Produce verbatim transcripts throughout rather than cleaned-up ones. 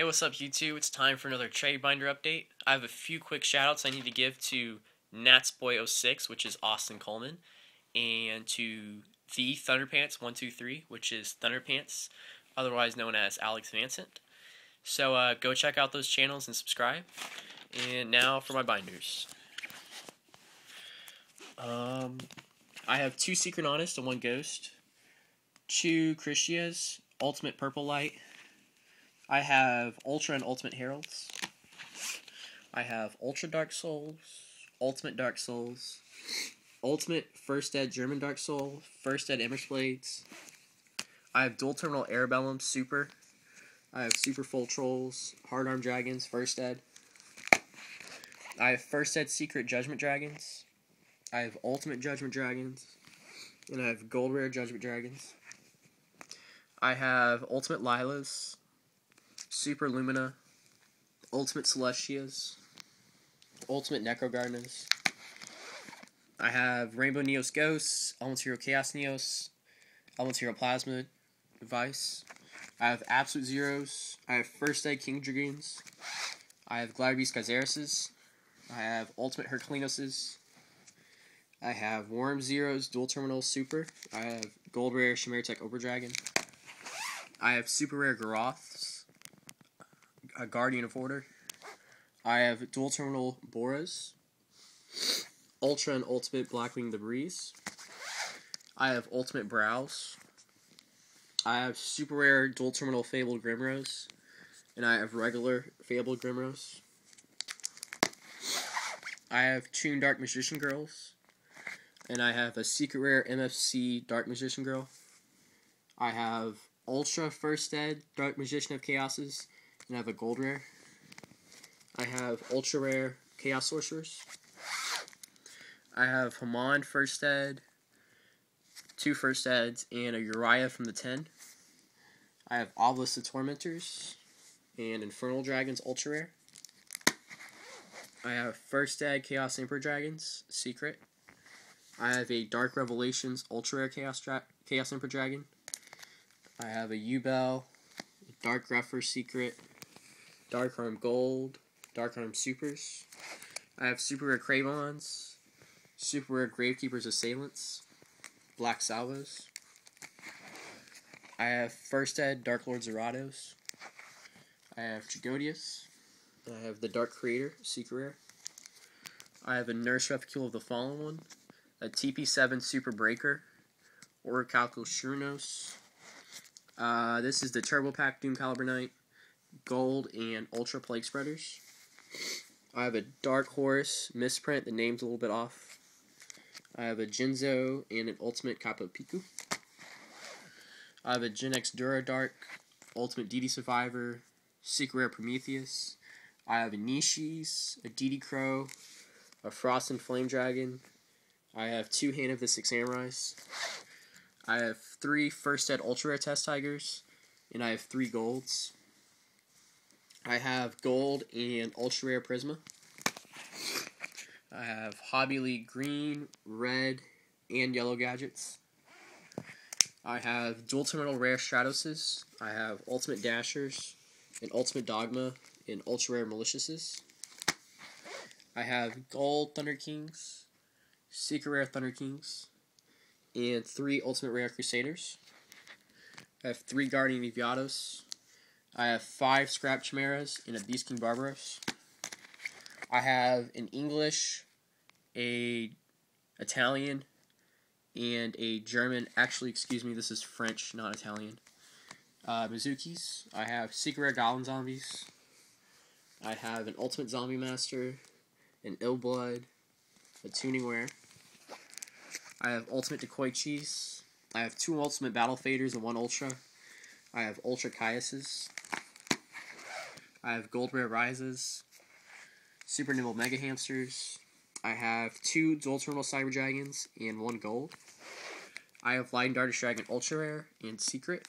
Hey, what's up, YouTube? It's time for another Trade Binder update. I have a few quick shoutouts I need to give to Natsboy oh six, which is Austin Kulman, and to the Thunderpants one two three, which is Thunderpants, otherwise known as Alex Vansant. So uh, go check out those channels and subscribe. And now for my binders. Um, I have two Secret Honest and one Ghost. Two Christias, Ultimate Purple Light. I have Ultra and Ultimate Heralds. I have Ultra Dark Souls, Ultimate Dark Souls, Ultimate First Ed German Dark Soul, First Ed Emmer's Blades. I have Dual Terminal Arabellum Super. I have Super Full Trolls, Hard Arm Dragons, First Ed. I have First Ed Secret Judgment Dragons. I have Ultimate Judgment Dragons. And I have Gold Rare Judgment Dragons. I have Ultimate Lilas, Super Lumina, Ultimate Celestias, Ultimate Necrogardenas. I have Rainbow Neos Ghosts, Almost Hero Chaos Neos, Almost Hero Plasma Vice. I have Absolute Zeros. I have First Ed King Dragoons. I have Gladbeast Kazaruses. I have Ultimate Herculinoses. I have Worm Zeros, Dual Terminal Super. I have Gold Rare Shimmeritech Oberdragon. I have Super Rare Garoths. A Guardian of Order. I have Dual Terminal Boras, Ultra and Ultimate Blackwing the Breeze. I have Ultimate Browse. I have Super Rare Dual Terminal Fabled Grimrose, and I have regular Fabled Grimrose. I have Toon Dark Magician Girls, and I have a Secret Rare M F C Dark Magician Girl. I have Ultra First Ed Dark Magician of Chaoses. And I have a Gold Rare. I have Ultra Rare Chaos Sorcerers. I have Haman First Ed, two First Eds, and a Uriah from the ten. I have Obelisk the Tormentors, and Infernal Dragons Ultra Rare. I have First Ed Chaos Emperor Dragons, Secret. I have a Dark Revelations Ultra Rare Chaos, Dra Chaos Emperor Dragon. I have a Yubel, Dark Refer Secret, Dark Arm Gold, Dark Arm Supers. I have Super Rare Cravons, Super Rare Gravekeeper's Assailants, Black Salvos. I have First Ed Dark Lord Zorados. I have Trigodius. I have the Dark Creator, Secret Rare. I have a Nurse Reficule of the Fallen One, a T P seven Super Breaker, Orichalcos Shurnos. Uh, this is the Turbo Pack Doom Caliber Knight, Gold, and Ultra Plague Spreaders. I have a Dark Horse misprint, the name's a little bit off. I have a Jinzo and an Ultimate Capo Piku. I have a Gen X Dura Dark, Ultimate D D Survivor, Secret Rare Prometheus. I have a Nishi's, a D D Crow, a Frost and Flame Dragon. I have two Hand of the Six Samurais. I have three First Ed Ultra Rare Test Tigers, and I have three Golds. I have Gold and Ultra Rare Prisma. I have Hobby League Green, Red, and Yellow Gadgets. I have Dual Terminal Rare Stratoses. I have Ultimate Dashers, and Ultimate Dogma, and Ultra Rare Maliciouses. I have Gold Thunder Kings, Secret Rare Thunder Kings, and three Ultimate Rare Crusaders. I have three Guardian Eviados. I have five Scrap Chimeras and a Beast King Barbaros. I have an English, a Italian, and a German. Actually, excuse me, this is French, not Italian. Uh, Mizuki's. I have Secret Rare Goblin Zombies. I have an Ultimate Zombie Master, an Ill Blood, a Tuning Rare. I have Ultimate Decoy Cheese. I have two Ultimate Battle Faders and one Ultra. I have Ultra Caiuses. I have Gold Rare Rises. Super Nimble Mega Hamsters. I have two Dual Terminal Cyber Dragons and one Gold. I have Light and Dartish Dragon Ultra Rare and Secret.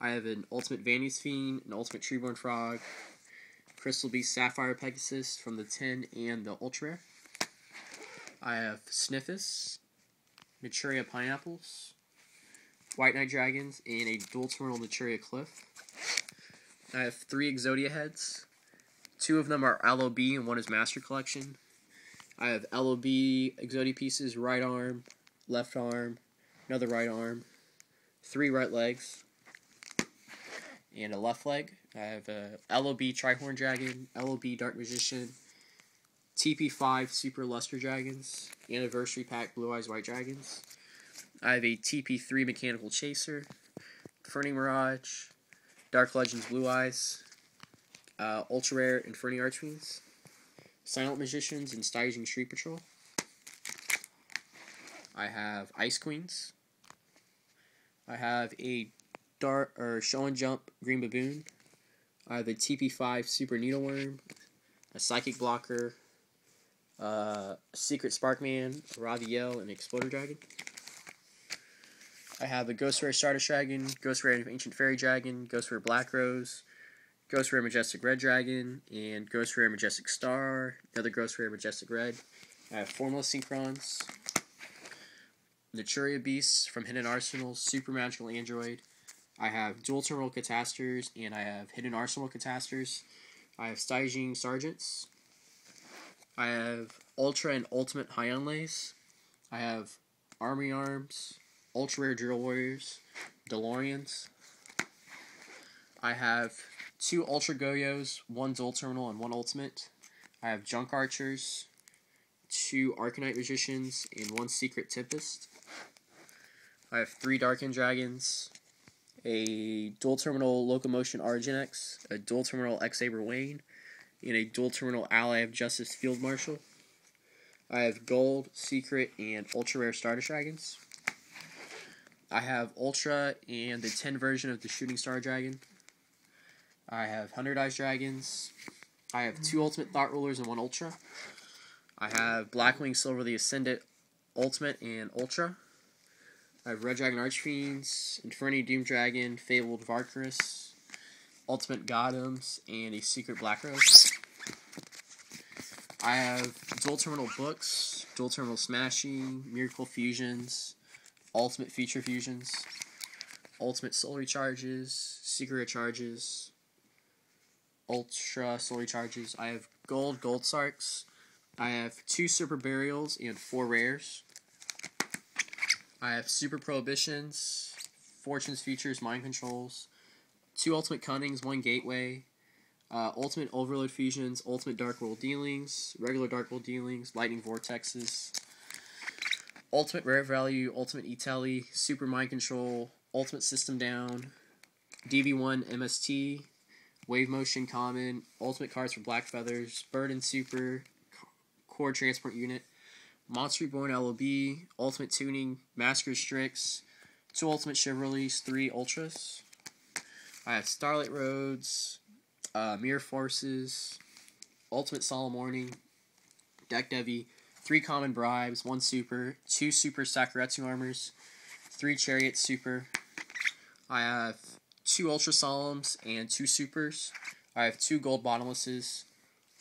I have an Ultimate Vanity's Fiend, an Ultimate Treeborn Frog, Crystal Beast Sapphire Pegasus from the ten and the Ultra Rare. I have Sniffus, Naturia Pineapples, White Knight Dragons, and a Dual Terminal Naturia Cliff. I have three Exodia heads. Two of them are L O B and one is Master Collection. I have L O B Exodia pieces, right arm, left arm, another right arm, three right legs, and a left leg. I have a L O B Trihorn Dragon, L O B Dark Magician, T P five Super Luster Dragons, Anniversary Pack Blue Eyes White Dragons. I have a T P three Mechanical Chaser, Ferny Mirage, Dark Legends Blue Eyes, uh, Ultra Rare Inferni Archfiends, Silent Magicians, and Stygian Street Patrol. I have Ice Queens. I have a Dart or Show and Jump Green Baboon. I have a T P five Super Needleworm, a Psychic Blocker, uh, Secret Sparkman, Raviel, and Exploder Dragon. I have a Ghost Rare Stardust Dragon, Ghost Rare Ancient Fairy Dragon, Ghost Rare Black Rose, Ghost Rare Majestic Red Dragon, and Ghost Rare Majestic Star, another Ghost Rare Majestic Red. I have Formless Synchrons, Naturia Beasts from Hidden Arsenal, Super Magical Android. I have Dual Terminal Catasters, and I have Hidden Arsenal Catasters. I have Stygian Sergeants. I have Ultra and Ultimate High Unlays. I have Armory Arms, Ultra Rare Drill Warriors, DeLoreans. I have two Ultra Goyos, one Dual Terminal, and one Ultimate. I have Junk Archers, two Arcanite Magicians, and one Secret Tempest. I have three Darkened Dragons, a Dual Terminal Locomotion Argenex, a Dual Terminal Xaber Wayne, and a Dual Terminal Ally of Justice Field Marshal. I have Gold, Secret, and Ultra Rare Stardust Dragons. I have Ultra and the ten version of the Shooting Star Dragon. I have Hundred Eyes Dragons. I have two Ultimate Thought Rulers and one Ultra. I have Blackwing Silver the Ascendant Ultimate and Ultra. I have Red Dragon Archfiends, Inferni Doom Dragon, Fabled Varkarus, Ultimate Goddams, and a Secret Black Rose. I have Dual Terminal Books, Dual Terminal Smashing, Miracle Fusions, Ultimate Feature Fusions, Ultimate Soul Recharges, Secret Recharges, Ultra Soul Recharges. I have Gold Gold Sarks. I have two Super Burials and four Rares. I have Super Prohibitions, Fortunes Features, Mind Controls, two Ultimate Cunnings, one Gateway, uh, Ultimate Overload Fusions, Ultimate Dark World Dealings, regular Dark World Dealings, Lightning Vortexes, Ultimate Rare Value, Ultimate E-Telly, Super Mind Control, Ultimate System Down, D V one M S T, Wave Motion Common, Ultimate Cards for Black Feathers, Burden Super, Core Transport Unit, Monster Reborn L O B, Ultimate Tuning, Master Strix, two Ultimate Chivalries, three Ultras. I have Starlight Roads, uh, Mirror Forces, Ultimate Solemn Warning, Deck Devi, three Common Bribes, one Super, two Super Sakuretsu Armors, three Chariot Super. I have two Ultra Solemns and two Supers. I have two Gold Bottomlesses,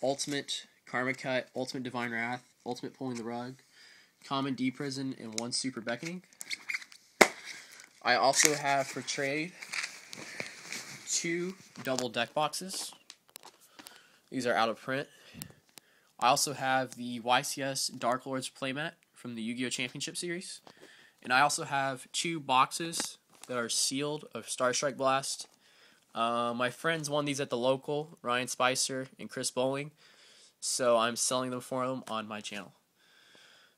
Ultimate Karma Cut, Ultimate Divine Wrath, Ultimate Pulling the Rug, Common D-Prison, and one Super Beckoning. I also have for trade two double deck boxes. These are out of print. I also have the Y C S Dark Lords playmat from the Yu-Gi-Oh! Championship Series. And I also have two boxes that are sealed of Starstrike Blast. Uh, my friends won these at the local, Ryan Spicer and Chris Bowling. So I'm selling them for them on my channel.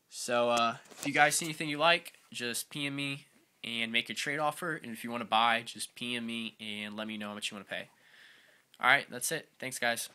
So uh, if you guys see anything you like, just P M me and make a trade offer. And if you want to buy, just P M me and let me know how much you want to pay. Alright, that's it. Thanks, guys.